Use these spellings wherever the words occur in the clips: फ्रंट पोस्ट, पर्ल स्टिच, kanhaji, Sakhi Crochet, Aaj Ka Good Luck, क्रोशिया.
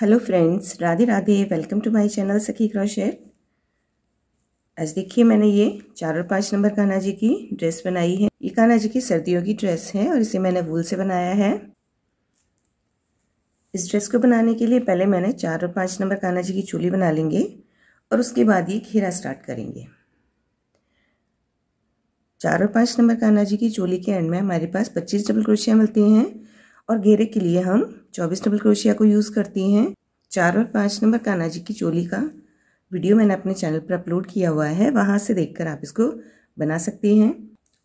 Hello friends, Radhe Radhe. Welcome to my channel Sakhi crochet. आज देखिए मैंने ये 4 और 5 नंबर कान्हाजी की ड्रेस बनाई है। ये कान्हाजी की सर्दियों की ड्रेस है और इसे मैंने वूल से बनाया है। इस ड्रेस को बनाने के लिए पहले मैंने 4 और 5 नंबर कान्हाजी की चोली बना लेंगे और उसके बाद ये घेरा स्टार्ट करेंगे। 4 और 5 नंबर कान्हाजी की चोली के एंड में हमारे पास 25 डबल क्रोशिया मिलती हैं और घेरे के लिए हम 24 डबल क्रोशिया को यूज़ करती हैं। 4 और 5 नंबर कान्हाजी की चोली का वीडियो मैंने अपने चैनल पर अपलोड किया हुआ है, वहाँ से देखकर आप इसको बना सकती हैं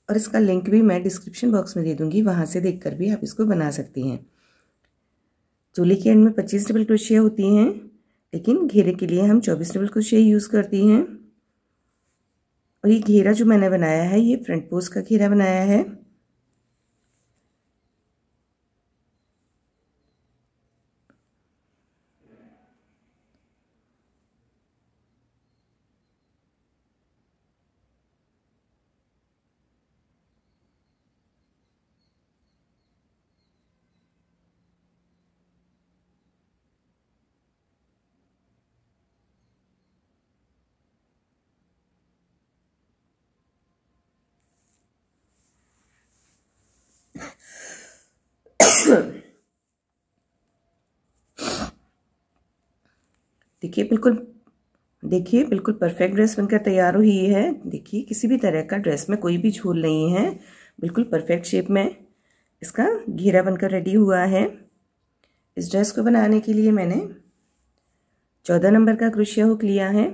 और इसका लिंक भी मैं डिस्क्रिप्शन बॉक्स में दे दूँगी, वहाँ से देखकर भी आप इसको बना सकती हैं। चोली के एंड में 25 डबल क्रोशिया होती हैं, लेकिन घेरे के लिए हम 24 डबल क्रोशिया यूज़ करती हैं। और ये घेरा जो मैंने बनाया है ये फ्रंट पोस्ट का घेरा बनाया है। देखिए बिल्कुल परफेक्ट ड्रेस बनकर तैयार हुई है। देखिए किसी भी तरह का ड्रेस में कोई भी झूल नहीं है, बिल्कुल परफेक्ट शेप में इसका घेरा बनकर रेडी हुआ है। इस ड्रेस को बनाने के लिए मैंने 14 नंबर का क्रोशिया हुक लिया है।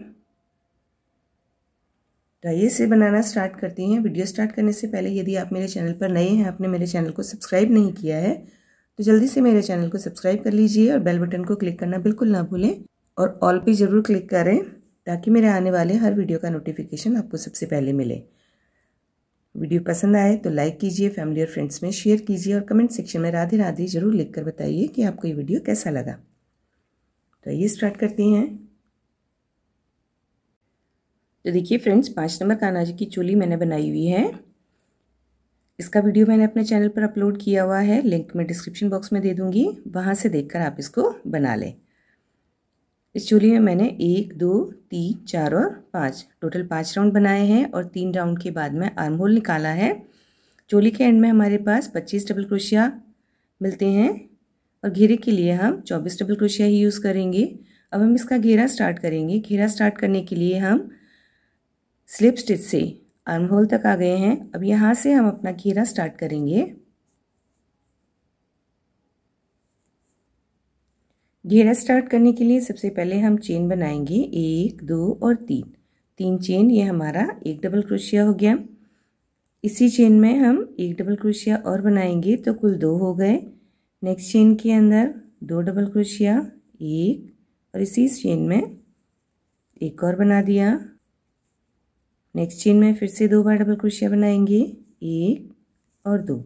तो आइए इसे बनाना स्टार्ट करती हैं। वीडियो स्टार्ट करने से पहले यदि आप मेरे चैनल पर नए हैं, आपने मेरे चैनल को सब्सक्राइब नहीं किया है तो जल्दी से मेरे चैनल को सब्सक्राइब कर लीजिए और बेल बटन को क्लिक करना बिल्कुल ना भूलें और ऑल पे ज़रूर क्लिक करें ताकि मेरे आने वाले हर वीडियो का नोटिफिकेशन आपको सबसे पहले मिले। वीडियो पसंद आए तो लाइक कीजिए, फैमिली और फ्रेंड्स में शेयर कीजिए और कमेंट सेक्शन में राधे राधे ज़रूर लिखकर बताइए कि आपको ये वीडियो कैसा लगा। तो आइए स्टार्ट करती हैं। तो देखिए फ्रेंड्स, 5 नंबर कान्हाजी की चोली मैंने बनाई हुई है। इसका वीडियो मैंने अपने चैनल पर अपलोड किया हुआ है, लिंक मैं डिस्क्रिप्शन बॉक्स में दे दूँगी, वहाँ से देख कर आप इसको बना लें। इस चोली में मैंने 1, 2, 3, 4 और 5 टोटल 5 राउंड बनाए हैं और 3 राउंड के बाद में आर्म होल निकाला है। चोली के एंड में हमारे पास 25 डबल क्रोशिया मिलते हैं और घेरे के लिए हम 24 डबल क्रोशिया ही यूज़ करेंगे। अब हम इसका घेरा स्टार्ट करेंगे। घेरा स्टार्ट करने के लिए हम स्लिप स्टिच से आर्म होल तक आ गए हैं। अब यहाँ से हम अपना घेरा स्टार्ट करेंगे। घेरा स्टार्ट करने के लिए सबसे पहले हम चेन बनाएंगे 1, 2 और 3 चेन। ये हमारा 1 डबल क्रोशिया हो गया। इसी चेन में हम 1 डबल क्रोशिया और बनाएंगे तो कुल 2 हो गए। नेक्स्ट चेन के अंदर 2 डबल क्रोशिया, 1 और इसी चेन में 1 और बना दिया। नेक्स्ट चेन में फिर से 2 बार डबल क्रोशिया बनाएंगे, 1 और 2।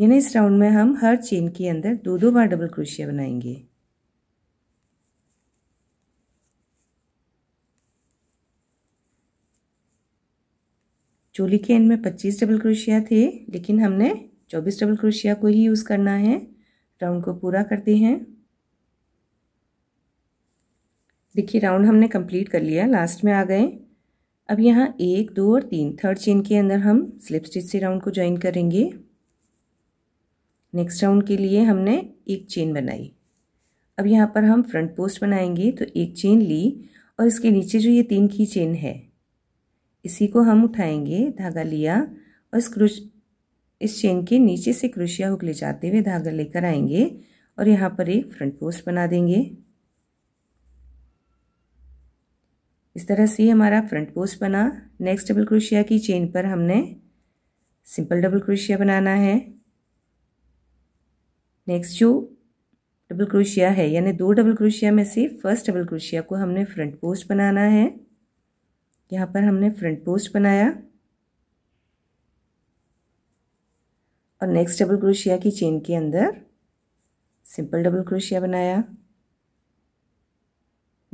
यानी इस राउंड में हम हर चेन के अंदर 2-2 बार डबल क्रोशिया बनाएंगे। चोली के एंड में 25 डबल क्रोशिया थे, लेकिन हमने 24 डबल क्रोशिया को ही यूज़ करना है। राउंड को पूरा करते हैं। देखिए राउंड हमने कंप्लीट कर लिया, लास्ट में आ गए। अब यहाँ 1, 2 और 3 थर्ड चेन के अंदर हम स्लिप स्टिच से राउंड को ज्वाइन करेंगे। नेक्स्ट राउंड के लिए हमने 1 चेन बनाई। अब यहाँ पर हम फ्रंट पोस्ट बनाएंगे तो 1 चेन ली और इसके नीचे जो ये 3 की चेन है इसी को हम उठाएंगे। धागा लिया और इस चेन के नीचे से क्रोशिया हुक ले जाते हुए धागा लेकर आएंगे और यहाँ पर एक फ्रंट पोस्ट बना देंगे। इस तरह से हमारा फ्रंट पोस्ट बना। नेक्स्ट डबल क्रोशिया की चेन पर हमने सिंपल डबल क्रोशिया बनाना है। नेक्स्ट जो डबल क्रोशिया है यानी 2 डबल क्रोशिया में से फर्स्ट डबल क्रोशिया को हमने फ्रंट पोस्ट बनाना है। यहाँ पर हमने फ्रंट पोस्ट बनाया और नेक्स्ट डबल क्रोशिया की चेन के अंदर सिंपल डबल क्रोशिया बनाया।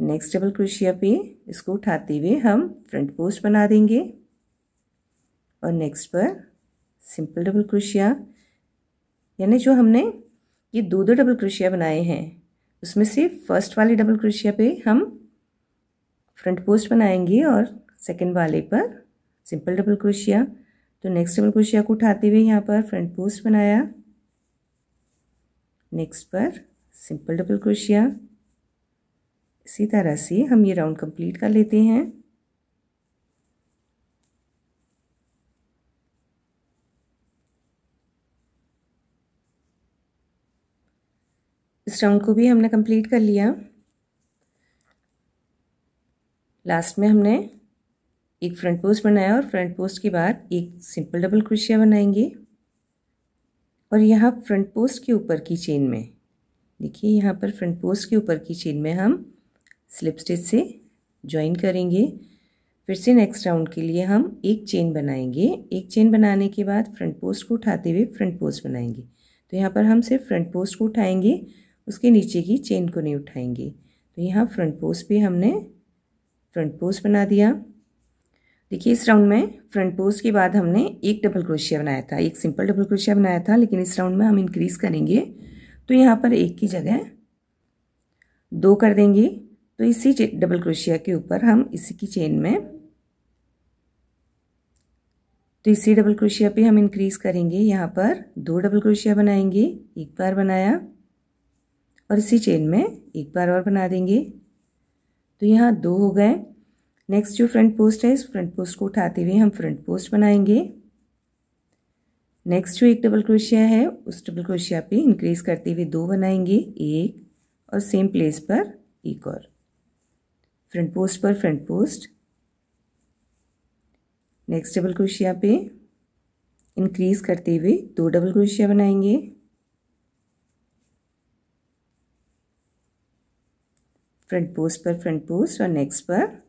नेक्स्ट डबल क्रोशिया पे इसको उठाते हुए हम फ्रंट पोस्ट बना देंगे और नेक्स्ट पर सिंपल डबल क्रोशिया। यानी जो हमने ये 2-2 डबल क्रोशिया बनाए हैं उसमें से फर्स्ट वाले डबल क्रोशिया पे हम फ्रंट पोस्ट बनाएंगे और सेकंड वाले पर सिंपल डबल क्रोशिया। तो नेक्स्ट डबल क्रोशिया को उठाते हुए यहाँ पर फ्रंट पोस्ट बनाया, नेक्स्ट पर सिंपल डबल क्रोशिया। इसी तरह से हम ये राउंड कंप्लीट कर लेते हैं। इस राउंड को भी हमने कंप्लीट कर लिया। लास्ट में हमने एक फ्रंट पोस्ट बनाया और फ्रंट पोस्ट के बाद एक सिंपल डबल क्रोशिया बनाएंगे और यहाँ फ्रंट पोस्ट के ऊपर की चेन में, देखिए यहाँ पर फ्रंट पोस्ट के ऊपर की चेन में हम स्लिप स्टिच से ज्वाइन करेंगे। फिर से नेक्स्ट राउंड के लिए हम एक चेन बनाएंगे, एक चेन बनाने के बाद फ्रंट पोस्ट को उठाते हुए फ्रंट पोस्ट बनाएंगे। तो यहाँ पर हम सिर्फ फ्रंट पोस्ट को उठाएंगे, उसके नीचे की चेन को नहीं उठाएंगे। तो यहाँ फ्रंट पोस्ट भी हमने फ्रंट पोस्ट बना दिया। देखिए इस राउंड में फ्रंट पोस्ट के बाद हमने एक डबल क्रोशिया बनाया था, एक सिंपल डबल क्रोशिया बनाया था, लेकिन इस राउंड में हम इंक्रीज़ करेंगे। तो यहाँ पर एक की जगह दो कर देंगे। तो इसी डबल क्रोशिया के ऊपर हम इसी की चेन में, तो इसी डबल क्रोशिया पे हम इंक्रीज़ करेंगे। यहाँ पर दो डबल क्रोशिया बनाएंगे, एक बार बनाया और इसी चेन में एक बार और बना देंगे। तो यहाँ दो हो गए। नेक्स्ट जो फ्रंट पोस्ट है, इस फ्रंट पोस्ट को उठाते हुए हम फ्रंट पोस्ट बनाएंगे। नेक्स्ट जो एक डबल क्रोशिया है, उस डबल क्रोशिया पे इंक्रीज करते हुए दो बनाएंगे, एक और सेम प्लेस पर एक और, फ्रंट पोस्ट पर फ्रंट पोस्ट। Next double क्रोशिया पे इंक्रीज करते हुए दो डबल क्रोशिया बनाएंगे। फ्रंट पोस्ट पर फ्रंट पोस्ट और नेक्स्ट पर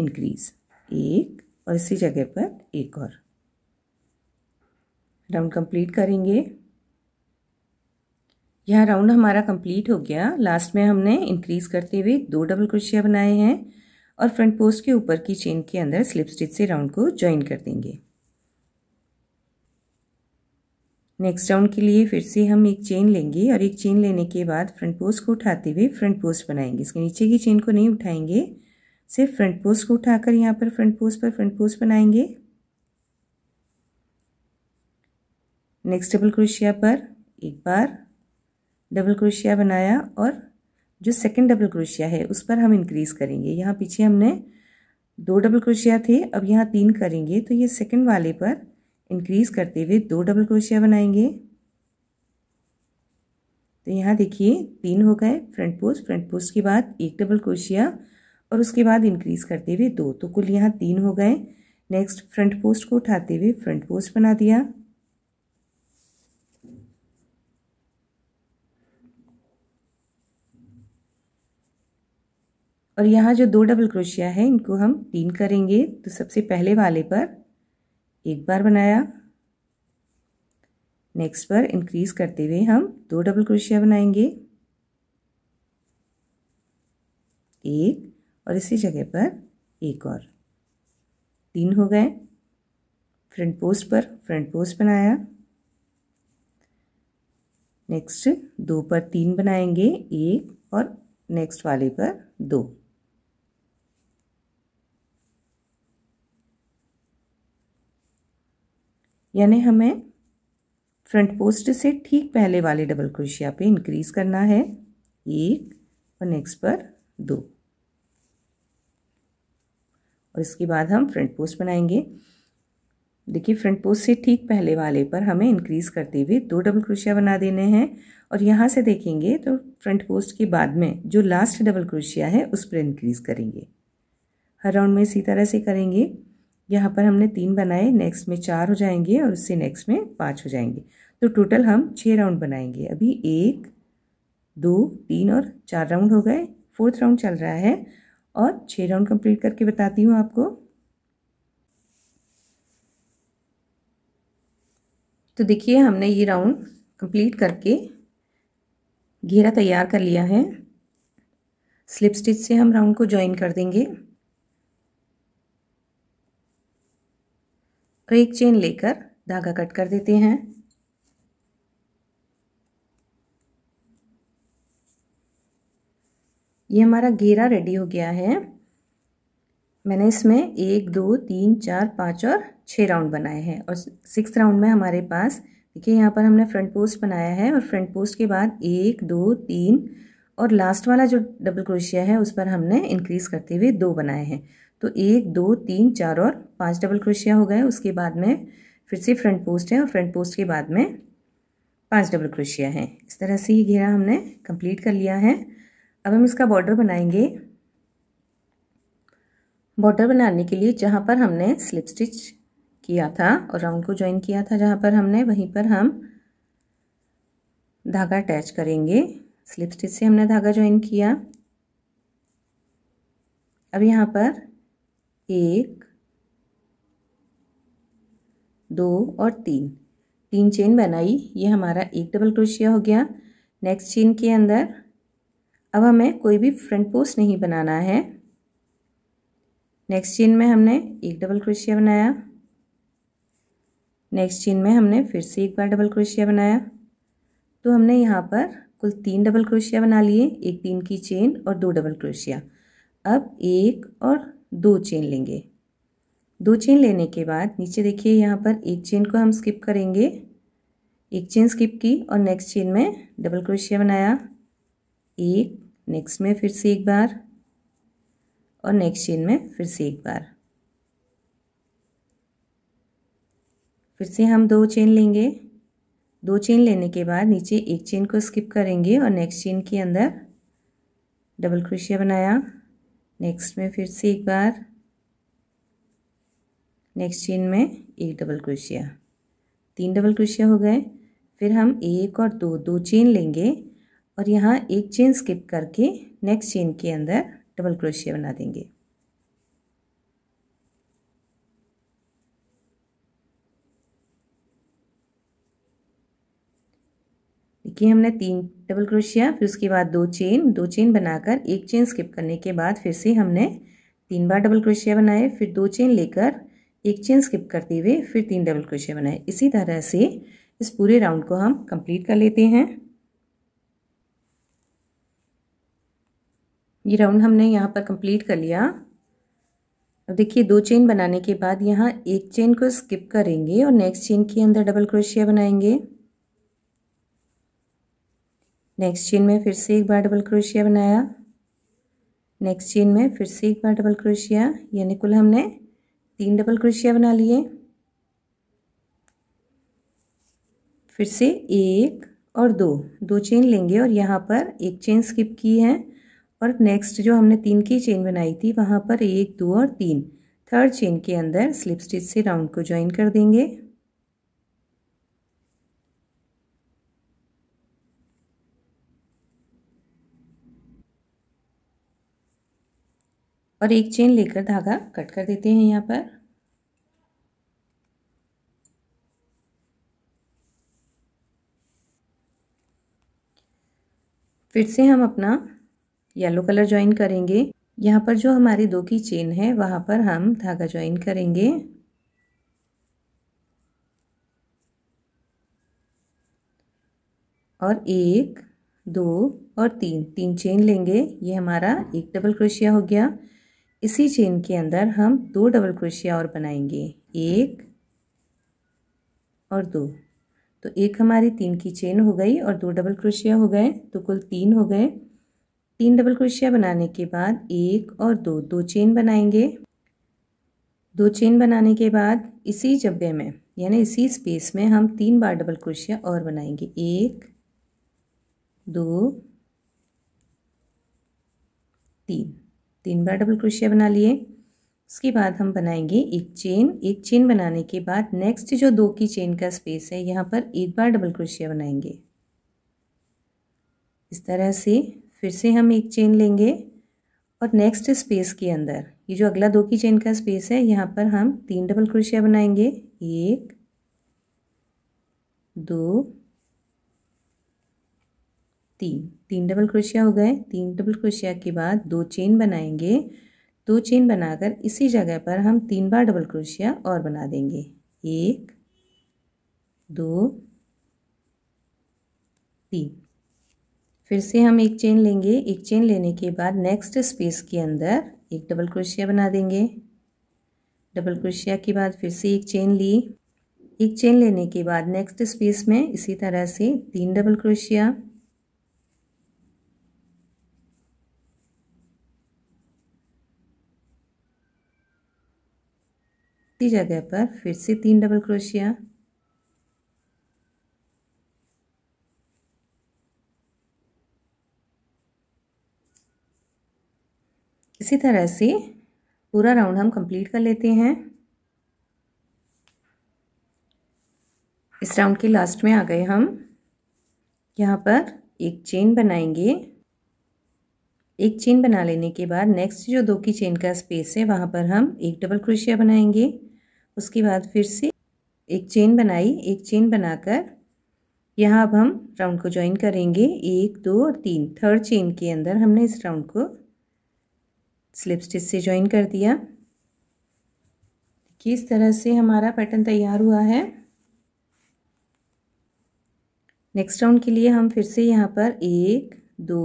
इंक्रीज, एक और इसी जगह पर एक और। राउंड कंप्लीट करेंगे। यह राउंड हमारा कंप्लीट हो गया। लास्ट में हमने इंक्रीज करते हुए दो डबल क्रोशिया बनाए हैं और फ्रंट पोस्ट के ऊपर की चेन के अंदर स्लिप स्टिच से राउंड को ज्वाइन कर देंगे। नेक्स्ट राउंड के लिए फिर से हम एक चेन लेंगे और एक चेन लेने के बाद फ्रंट पोस्ट को उठाते हुए फ्रंट पोस्ट बनाएंगे। इसके नीचे की चेन को नहीं उठाएंगे, सिर्फ फ्रंट पोस्ट को उठाकर यहाँ पर फ्रंट पोस्ट बनाएंगे। नेक्स्ट डबल क्रोशिया पर एक बार डबल क्रोशिया बनाया और जो सेकंड डबल क्रोशिया है उस पर हम इंक्रीज़ करेंगे। यहाँ पीछे हमने दो डबल क्रोशिया थे, अब यहाँ तीन करेंगे। तो ये सेकंड वाले पर इंक्रीज़ करते हुए दो डबल क्रोशिया बनाएंगे। तो यहाँ देखिए तीन हो गए। फ्रंट पोस्ट के बाद एक डबल क्रोशिया और उसके बाद इंक्रीज़ करते हुए दो, तो कुल यहाँ तीन हो गए। नेक्स्ट फ्रंट पोस्ट को उठाते हुए फ्रंट पोस्ट बना दिया। और यहाँ जो दो डबल क्रोशिया है इनको हम तीन करेंगे। तो सबसे पहले वाले पर एक बार बनाया, नेक्स्ट पर इंक्रीज़ करते हुए हम दो डबल क्रोशिया बनाएंगे, एक और इसी जगह पर एक और, तीन हो गए। फ्रंट पोस्ट पर फ्रंट पोस्ट बनाया, नेक्स्ट दो पर तीन बनाएंगे, एक और नेक्स्ट वाले पर दो। यानी हमें फ्रंट पोस्ट से ठीक पहले वाले डबल क्रोशिया पे इंक्रीज करना है, एक और नेक्स्ट पर दो, और इसके बाद हम फ्रंट पोस्ट बनाएंगे। देखिए फ्रंट पोस्ट से ठीक पहले वाले पर हमें इंक्रीज करते हुए दो डबल क्रोशिया बना देने हैं। और यहाँ से देखेंगे तो फ्रंट पोस्ट के बाद में जो लास्ट डबल क्रोशिया है उस पर इंक्रीज करेंगे। हर राउंड में इसी तरह से करेंगे। यहाँ पर हमने तीन बनाए, नेक्स्ट में चार हो जाएंगे और उससे नेक्स्ट में पाँच हो जाएंगे। तो टोटल हम छः राउंड बनाएंगे। अभी एक, दो, तीन और चार राउंड हो गए। फोर्थ राउंड चल रहा है और छः राउंड कंप्लीट करके बताती हूँ आपको। तो देखिए हमने ये राउंड कंप्लीट करके घेरा तैयार कर लिया है। स्लिप स्टिच से हम राउंड को ज्वाइन कर देंगे और एक चेन लेकर धागा कट कर देते हैं। ये हमारा घेरा रेडी हो गया है। मैंने इसमें 1 2 3 4 5 और 6 राउंड बनाए हैं और 6th राउंड में हमारे पास देखिए यहाँ पर हमने फ्रंट पोस्ट बनाया है और फ्रंट पोस्ट के बाद 1 2 3 और लास्ट वाला जो डबल क्रोशिया है उस पर हमने इंक्रीज करते हुए 2 बनाए हैं। तो 1 2 3 4 और 5 डबल क्रोशिया हो गए। उसके बाद में फिर से फ्रंट पोस्ट है और फ्रंट पोस्ट के बाद में 5 डबल क्रोशिया हैं। इस तरह से ये घेरा हमने कंप्लीट कर लिया है। अब हम इसका बॉर्डर बनाएंगे। बॉर्डर बनाने के लिए जहाँ पर हमने स्लिप स्टिच किया था और राउंड को ज्वाइन किया था जहाँ पर हमने, वहीं पर हम धागा अटैच करेंगे। स्लिप स्टिच से हमने धागा ज्वाइन किया। अब यहाँ पर 1 2 और 3 चेन बनाई। ये हमारा 1 डबल क्रोशिया हो गया। नेक्स्ट चेन के अंदर अब हमें कोई भी फ्रंट पोस्ट नहीं बनाना है। नेक्स्ट चेन में हमने 1 डबल क्रोशिया बनाया। नेक्स्ट चेन में हमने फिर से 1 बार डबल क्रोशिया बनाया। तो हमने यहाँ पर कुल 3 डबल क्रोशिया बना लिए, 1 3 की चेन और 2 डबल क्रोशिया। अब 1 और 2 चेन लेंगे। 2 चेन लेने के बाद नीचे देखिए यहाँ पर 1 चेन को हम स्किप करेंगे। 1 चेन स्किप की और नेक्स्ट चेन में डबल क्रोशिया बनाया, 1, नेक्स्ट में फिर से 1 बार और नेक्स्ट चेन में फिर से 1 बार। फिर से हम 2 चेन लेंगे। 2 चेन लेने के बाद नीचे 1 चेन को स्किप करेंगे और नेक्स्ट चेन के अंदर डबल क्रोशिया बनाया, नेक्स्ट में फिर से 1 बार, नेक्स्ट चेन में 1 डबल क्रोशिया। 3 डबल क्रोशिया हो गए। फिर हम 1 और 2 चेन लेंगे और यहाँ 1 चेन स्किप करके नेक्स्ट चेन के अंदर डबल क्रोशिया बना देंगे। देखिए हमने 3 डबल क्रोशिया, फिर उसके बाद 2 चेन बनाकर 1 चेन स्किप करने के बाद फिर से हमने 3 बार डबल क्रोशिया बनाए, फिर 2 चेन लेकर 1 चेन स्किप करते हुए फिर 3 डबल क्रोशिया बनाए। इसी तरह से इस पूरे राउंड को हम कंप्लीट कर लेते हैं। ये राउंड हमने यहाँ पर कंप्लीट कर लिया। अब देखिए 2 चेन बनाने के बाद यहाँ 1 चेन को स्किप करेंगे और नेक्स्ट चेन के अंदर डबल क्रोशिया बनाएंगे। नेक्स्ट चेन में फिर से 1 बार डबल क्रोशिया बनाया, नेक्स्ट चेन में फिर से 1 बार डबल क्रोशिया, यानी कुल हमने 3 डबल क्रोशिया बना लिए। फिर से 1 और 2 चेन लेंगे और यहाँ पर 1 चेन स्किप की है और नेक्स्ट जो हमने 3 की चेन बनाई थी वहाँ पर 1 2 और 3 थर्ड चेन के अंदर स्लिप स्टिच से राउंड को ज्वाइन कर देंगे। और 1 चेन लेकर धागा कट कर देते हैं यहाँ पर। फिर से हम अपना येलो कलर ज्वाइन करेंगे। यहाँ पर जो हमारी 2 की चेन है वहाँ पर हम धागा ज्वाइन करेंगे। और 1 2 और 3 चेन लेंगे। ये हमारा 1 डबल क्रोशिया हो गया। इसी चेन के अंदर हम 2 डबल क्रोशिया और बनाएंगे, 1 और 2। तो 1 हमारी 3 की चेन हो गई और 2 डबल क्रोशिया हो गए, तो कुल 3 हो गए। 3 डबल क्रोशिया बनाने के बाद 1 और 2 चेन बनाएंगे। 2 चेन बनाने के बाद इसी जगह में यानी इसी स्पेस में हम 3 बार डबल क्रोशिया और बनाएंगे, 1 2 3। 3 बार डबल क्रोशिया बना लिए। उसके बाद हम बनाएंगे 1 चेन। 1 चेन बनाने के बाद नेक्स्ट जो 2 की चेन का स्पेस है यहाँ पर 1 बार डबल क्रोशिया बनाएंगे। इस तरह से फिर से हम 1 चेन लेंगे और नेक्स्ट स्पेस के अंदर ये जो अगला 2 की चेन का स्पेस है यहाँ पर हम 3 डबल क्रोशिया बनाएंगे, 1 2 3। 3 डबल क्रोशिया हो गए। 3 डबल क्रोशिया के बाद 2 चेन बनाएंगे। 2 चेन बनाकर इसी जगह पर हम 3 बार डबल क्रोशिया और बना देंगे, 1 2 3। फिर से हम एक चेन लेंगे। एक चेन लेने के बाद नेक्स्ट स्पेस के अंदर एक डबल क्रोशिया बना देंगे। डबल क्रोशिया के बाद फिर से एक चेन ली। एक चेन लेने के बाद नेक्स्ट स्पेस में इसी तरह से 3 डबल क्रोशिया। इसी जगह पर फिर से 3 डबल क्रोशिया। इसी तरह से पूरा राउंड हम कंप्लीट कर लेते हैं। इस राउंड के लास्ट में आ गए हम। यहाँ पर एक चेन बनाएंगे। एक चेन बना लेने के बाद नेक्स्ट जो 2 की चेन का स्पेस है वहाँ पर हम एक डबल क्रोशिया बनाएंगे। उसके बाद फिर से एक चेन बनाई। एक चेन बनाकर यहाँ अब हम राउंड को ज्वाइन करेंगे। 1, 2 और 3 थर्ड चेन के अंदर हमने इस राउंड को स्लिप स्टिच से ज्वाइन कर दिया। देखिए इस तरह से हमारा पैटर्न तैयार हुआ है। नेक्स्ट राउंड के लिए हम फिर से यहाँ पर 1, 2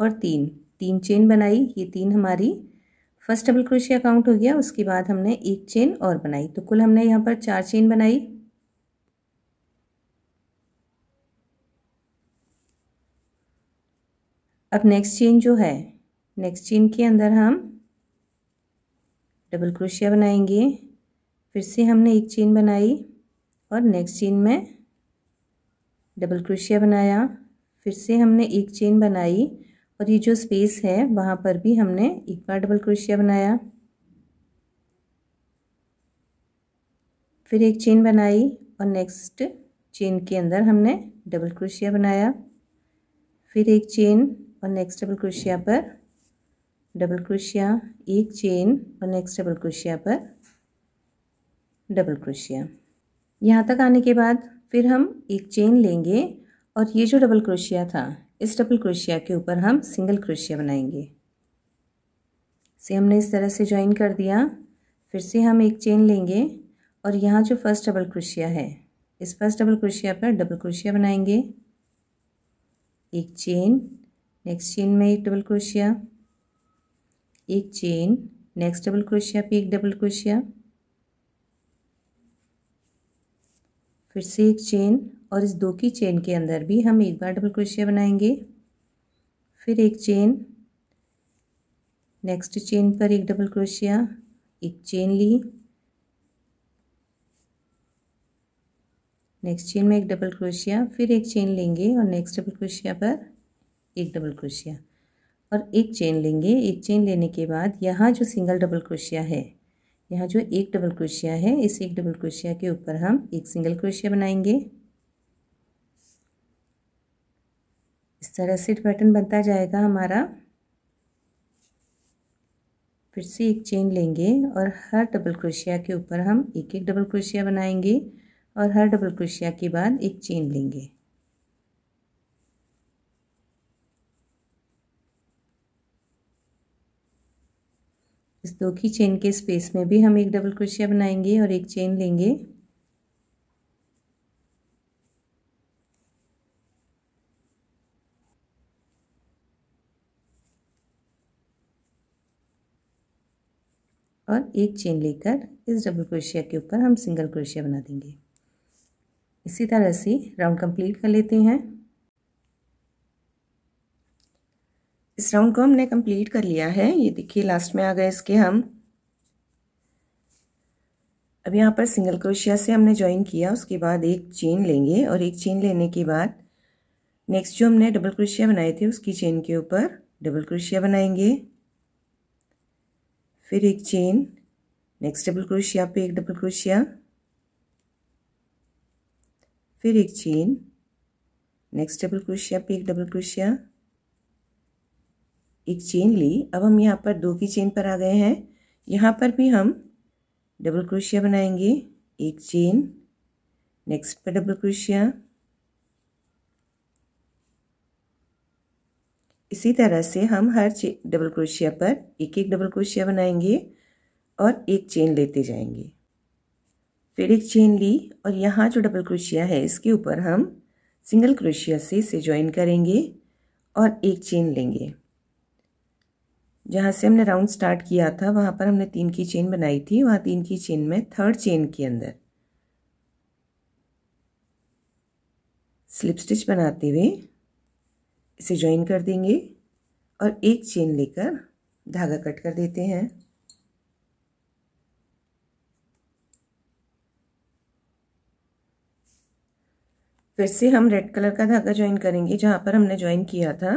और 3 चेन बनाई। ये 3 हमारी फर्स्ट डबल क्रोशिया काउंट हो गया। उसके बाद हमने एक चेन और बनाई, तो कुल हमने यहाँ पर 4 चेन बनाई। अब नेक्स्ट चेन जो है, नेक्स्ट चेन के अंदर हम डबल क्रोशिया बनाएंगे। फिर से हमने एक चेन बनाई और नेक्स्ट चेन में डबल क्रोशिया बनाया। फिर से हमने एक चेन बनाई और ये जो स्पेस है वहाँ पर भी हमने एक बार डबल क्रोशिया बनाया। फिर एक चेन बनाई और नेक्स्ट चेन के अंदर हमने डबल क्रोशिया बनाया। फिर एक चेन और नेक्स्ट डबल क्रोशिया पर डबल क्रोशिया। एक चेन और नेक्स्ट डबल क्रोशिया पर डबल क्रोशिया। यहाँ तक आने के बाद फिर हम एक चेन लेंगे और ये जो डबल क्रोशिया था इस डबल क्रोशिया के ऊपर हम सिंगल क्रोशिया बनाएंगे। इसे हमने इस तरह से ज्वाइन कर दिया। फिर से हम एक चेन लेंगे और यहाँ जो फर्स्ट डबल क्रोशिया है इस फर्स्ट डबल क्रोशिया पर डबल क्रोशिया बनाएंगे। एक चेन, नेक्स्ट चेन में एक डबल क्रोशिया। एक चेन, नेक्स्ट डबल क्रोशिया पे एक डबल क्रोशिया। फिर से एक चेन और इस 2 की चेन के अंदर भी हम एक बार डबल क्रोशिया बनाएंगे। फिर एक चेन, नेक्स्ट चेन पर एक डबल क्रोशिया। एक चेन ली, नेक्स्ट चेन में एक डबल क्रोशिया। फिर एक चेन लेंगे और नेक्स्ट डबल क्रोशिया पर एक डबल क्रोशिया और एक चेन लेंगे। एक चेन लेने के बाद यहाँ जो सिंगल डबल क्रोशिया है, यहाँ जो एक डबल क्रोशिया है इस एक डबल क्रोशिया के ऊपर हम एक सिंगल क्रोशिया बनाएंगे। इस तरह से पैटर्न बनता जाएगा हमारा। फिर से एक चेन लेंगे और हर डबल क्रोशिया के ऊपर हम एक एक डबल क्रोशिया बनाएंगे और हर डबल क्रोशिया के बाद एक चेन लेंगे। इस 2 की चेन के स्पेस में भी हम एक डबल क्रोशिया बनाएंगे और एक चेन लेंगे। और एक चेन लेकर इस डबल क्रोशिया के ऊपर हम सिंगल क्रोशिया बना देंगे। इसी तरह से राउंड कंप्लीट कर लेते हैं। इस राउंड को हमने कंप्लीट कर लिया है। ये देखिए लास्ट में आ गए इसके हम। अब यहाँ पर सिंगल क्रोशिया से हमने ज्वाइन किया। उसके बाद एक चेन लेंगे और एक चेन लेने के बाद नेक्स्ट जो हमने डबल क्रोशिया बनाए थे उसकी चेन के ऊपर डबल क्रोशिया बनाएंगे। फिर एक चेन, नेक्स्ट डबल क्रोशिया पे एक डबल क्रोशिया। फिर एक चेन, नेक्स्ट डबल क्रोशिया पे एक डबल क्रोशिया। एक चेन ली। अब हम यहाँ पर 2 की चेन पर आ गए हैं। यहाँ पर भी हम डबल क्रोशिया बनाएंगे। एक चेन, नेक्स्ट पर डबल क्रोशिया। इसी तरह से हम हर डबल क्रोशिया पर एक एक डबल क्रोशिया बनाएंगे और एक चेन लेते जाएंगे। फिर एक चेन ली और यहाँ जो डबल क्रोशिया है इसके ऊपर हम सिंगल क्रोशिया से इसे ज्वाइन करेंगे और एक चेन लेंगे। जहाँ से हमने राउंड स्टार्ट किया था वहाँ पर हमने 3 की चेन बनाई थी, वहाँ 3 की चेन में 3rd चेन के अंदर स्लिप स्टिच बनाते हुए इसे ज्वाइन कर देंगे और एक चेन लेकर धागा कट कर देते हैं। फिर से हम रेड कलर का धागा ज्वाइन करेंगे जहाँ पर हमने ज्वाइन किया था।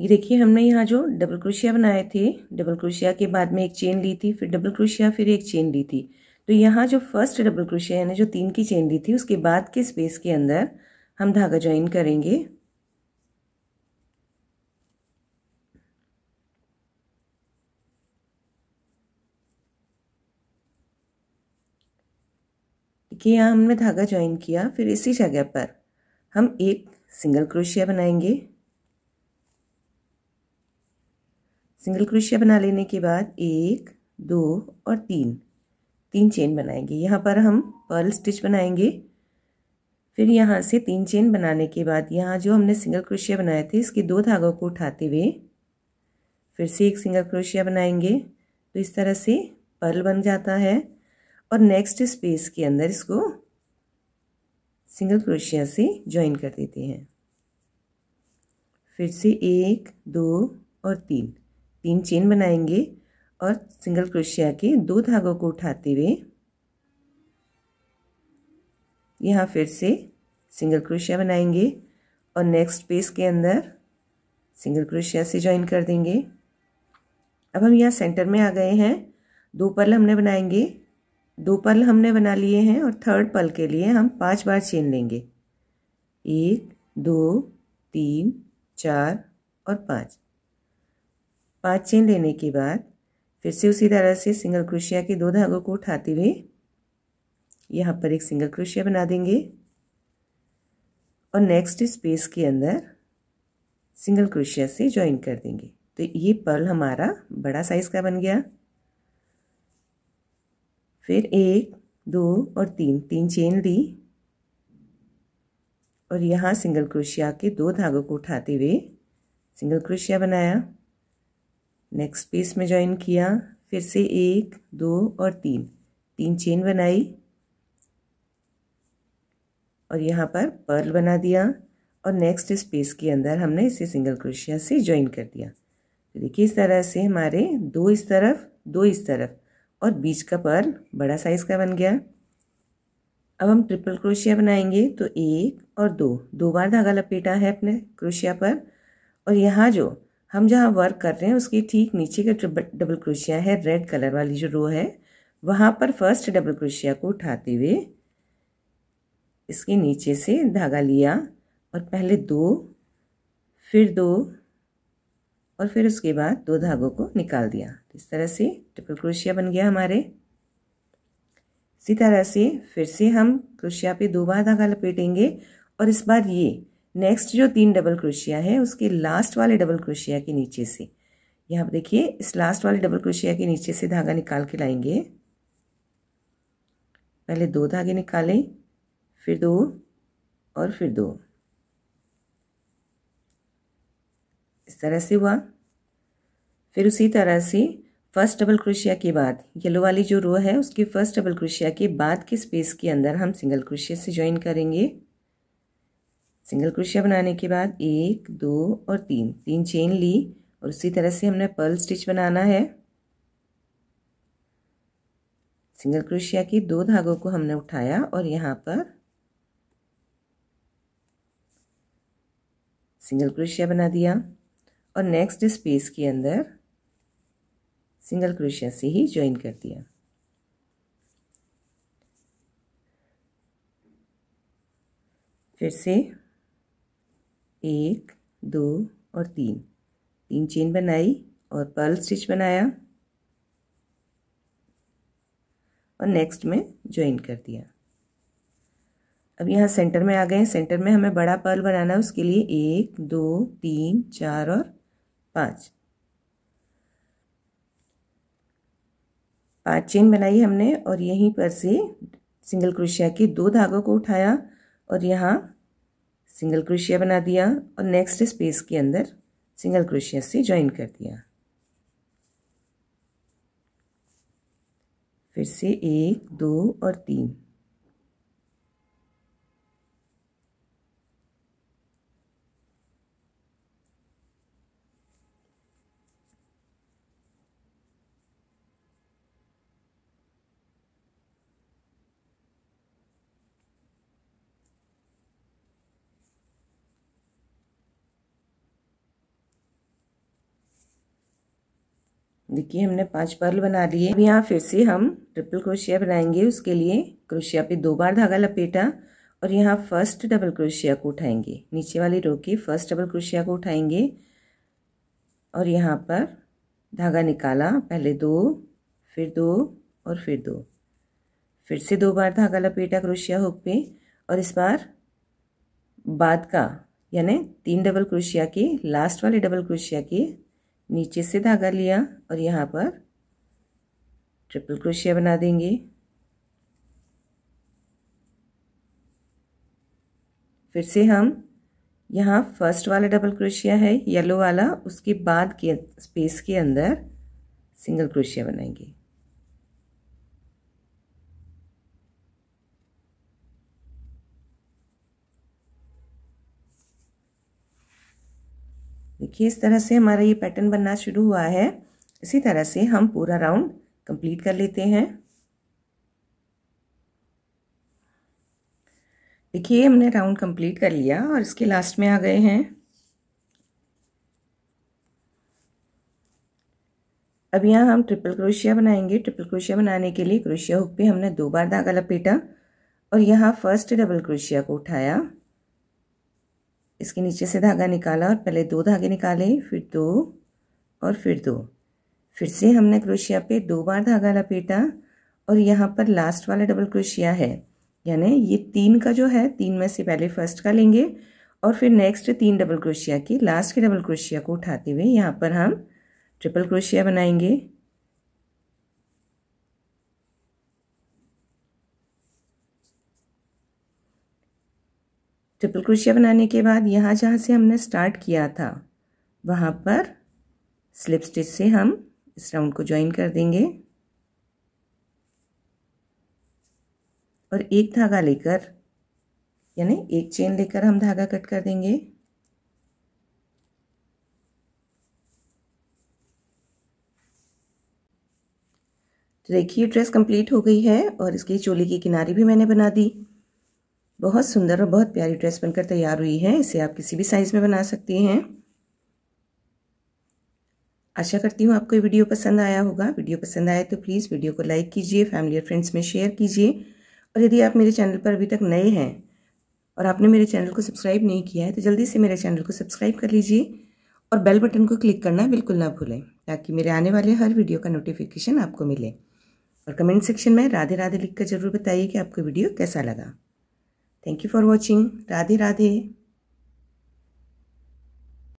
ये देखिए, हमने यहाँ जो डबल क्रोशिया बनाए थे, डबल क्रोशिया के बाद में एक चेन ली थी, फिर डबल क्रोशिया, फिर एक चेन ली थी। तो यहाँ जो फर्स्ट डबल क्रोशिया यानी जो 3 की चेन ली थी उसके बाद के स्पेस के अंदर हम धागा ज्वाइन करेंगे। देखिए, यहाँ हमने धागा ज्वाइन किया, फिर इसी जगह पर हम एक सिंगल क्रोशिया बनाएंगे। सिंगल क्रोशिया बना लेने के बाद 1, 2 और 3 चेन बनाएंगे। यहाँ पर हम पर्ल स्टिच बनाएंगे। फिर यहाँ से 3 चेन बनाने के बाद यहाँ जो हमने सिंगल क्रोशिया बनाए थे इसके 2 धागों को उठाते हुए फिर से एक सिंगल क्रोशिया बनाएंगे। तो इस तरह से पर्ल बन जाता है और नेक्स्ट स्पेस के अंदर इसको सिंगल क्रोशिया से ज्वाइन कर देते हैं। फिर से 1, 2 और 3 चेन बनाएंगे और सिंगल क्रोशिया के 2 धागों को उठाते हुए यहाँ फिर से सिंगल क्रोशिया बनाएंगे और नेक्स्ट स्पेस के अंदर सिंगल क्रोशिया से ज्वाइन कर देंगे। अब हम यहाँ सेंटर में आ गए हैं। 2 पर्ल हमने बनाएंगे, 2 पर्ल हमने बना लिए हैं और 3rd पर्ल के लिए हम 5 बार चेन लेंगे। 1, 2, 3, 4 और 5। 5 चेन लेने के बाद फिर से उसी तरह से सिंगल क्रोशिया के 2 धागों को उठाते हुए यहाँ पर एक सिंगल क्रोशिया बना देंगे और नेक्स्ट स्पेस के अंदर सिंगल क्रोशिया से ज्वाइन कर देंगे। तो ये पर्ल हमारा बड़ा साइज का बन गया। फिर 1, 2 और 3 चेन ली और यहाँ सिंगल क्रोशिया के 2 धागों को उठाते हुए सिंगल क्रोशिया बनाया, नेक्स्ट स्पेस में ज्वाइन किया। फिर से 1, 2 और 3 चेन बनाई और यहाँ पर पर्ल बना दिया और नेक्स्ट स्पेस के अंदर हमने इसे सिंगल क्रोशिया से ज्वाइन कर दिया। तो देखिए, इस तरह से हमारे 2 इस तरफ, 2 इस तरफ और बीच का पर्ल बड़ा साइज का बन गया। अब हम ट्रिपल क्रोशिया बनाएंगे। तो 1 और 2 बार धागा लपेटा है अपने क्रोशिया पर और यहाँ जो हम जहाँ वर्क कर रहे हैं उसके ठीक नीचे का डबल क्रोशिया है, रेड कलर वाली जो रो है, वहाँ पर फर्स्ट डबल क्रोशिया को उठाते हुए इसके नीचे से धागा लिया और पहले 2, फिर 2 और फिर उसके बाद 2 धागों को निकाल दिया। इस तरह से ट्रिपल क्रोशिया बन गया हमारे। इसी तरह से फिर से हम क्रोशिया पे 2 बार धागा लपेटेंगे और इस बार ये नेक्स्ट जो 3 डबल क्रोशिया है उसके लास्ट वाले डबल क्रोशिया के नीचे से, यहाँ पर देखिए, इस लास्ट वाले डबल क्रोशिया के नीचे से धागा निकाल के लाएंगे। पहले 2 धागे निकालें, फिर 2 और फिर 2, इस तरह से हुआ। फिर उसी तरह से फर्स्ट डबल क्रोशिया के बाद येलो वाली जो रो है उसके फर्स्ट डबल क्रोशिया के बाद के स्पेस के अंदर हम सिंगल क्रोशिया से ज्वाइन करेंगे। सिंगल क्रोशिया बनाने के बाद 1, 2 और 3 चेन ली और उसी तरह से हमने पर्ल स्टिच बनाना है। सिंगल क्रोशिया के 2 धागों को हमने उठाया और यहाँ पर सिंगल क्रोशिया बना दिया और नेक्स्ट स्पेस के अंदर सिंगल क्रोशिया से ही ज्वाइन कर दिया। फिर से 1, 2 और 3 चेन बनाई और पर्ल स्टिच बनाया और नेक्स्ट में ज्वाइन कर दिया। अब यहाँ सेंटर में आ गए। सेंटर में हमें बड़ा पर्ल बनाना है, उसके लिए 1, 2, 3, 4 और 5 चेन बनाई हमने और यहीं पर से सिंगल क्रोशिया के 2 धागों को उठाया और यहाँ सिंगल क्रोशिया बना दिया और नेक्स्ट स्पेस के अंदर सिंगल क्रोशिया से ज्वाइन कर दिया, फिर से 1, 2 और 3 देखिए हमने 5 पर्ल बना लिए। अब यहाँ फिर से हम ट्रिपल क्रोशिया बनाएंगे, उसके लिए क्रोशिया पे 2 बार धागा लपेटा और यहाँ फर्स्ट डबल क्रोशिया को उठाएंगे, नीचे वाली रो की फर्स्ट डबल क्रोशिया को उठाएंगे और यहाँ पर धागा निकाला, पहले 2 फिर 2 और फिर 2, फिर से 2 बार धागा लपेटा क्रोशिया हुक पे और इस बार बाद का यानी 3 डबल क्रोशिया के लास्ट वाले डबल क्रोशिया के नीचे से धागा लिया और यहाँ पर ट्रिपल क्रोशिया बना देंगे, फिर से हम यहाँ फर्स्ट वाला डबल क्रोशिया है येलो वाला उसके बाद के स्पेस के अंदर सिंगल क्रोशिया बनाएंगे, देखिए इस तरह से हमारा ये पैटर्न बनना शुरू हुआ है। इसी तरह से हम पूरा राउंड कंप्लीट कर लेते हैं। देखिए हमने राउंड कंप्लीट कर लिया और इसके लास्ट में आ गए हैं। अब यहाँ हम ट्रिपल क्रोशिया बनाएंगे। ट्रिपल क्रोशिया बनाने के लिए क्रोशिया हुक पे हमने 2 बार धागा लपेटा और यहाँ फर्स्ट डबल क्रोशिया को उठाया, इसके नीचे से धागा निकाला और पहले 2 धागे निकाले, फिर 2 और फिर 2, फिर से हमने क्रोशिया पे 2 बार धागा लपेटा और यहाँ पर लास्ट वाला डबल क्रोशिया है यानी ये 3 का जो है 3 में से पहले फर्स्ट का लेंगे और फिर नेक्स्ट 3 डबल क्रोशिया की लास्ट के डबल क्रोशिया को उठाते हुए यहाँ पर हम ट्रिपल क्रोशिया बनाएंगे, ट्रिपल क्रोशिया बनाने के बाद यहाँ जहाँ से हमने स्टार्ट किया था वहाँ पर स्लिप स्टिच से हम इस राउंड को ज्वाइन कर देंगे और एक धागा लेकर यानी एक चेन लेकर हम धागा कट कर देंगे। तो देखिए ड्रेस कंप्लीट हो गई है और इसकी चोली की किनारी भी मैंने बना दी। बहुत सुंदर और बहुत प्यारी ड्रेस बनकर तैयार हुई है। इसे आप किसी भी साइज़ में बना सकते हैं। आशा करती हूँ आपको ये वीडियो पसंद आया होगा। वीडियो पसंद आए तो प्लीज़ वीडियो को लाइक कीजिए, फैमिली और फ्रेंड्स में शेयर कीजिए और यदि आप मेरे चैनल पर अभी तक नए हैं और आपने मेरे चैनल को सब्सक्राइब नहीं किया है तो जल्दी से मेरे चैनल को सब्सक्राइब कर लीजिए और बेल बटन को क्लिक करना बिल्कुल ना भूलें ताकि मेरे आने वाले हर वीडियो का नोटिफिकेशन आपको मिले। और कमेंट सेक्शन में राधे राधे लिखकर जरूर बताइए कि आपको वीडियो कैसा लगा। Thank you for watching. Radhe Radhe.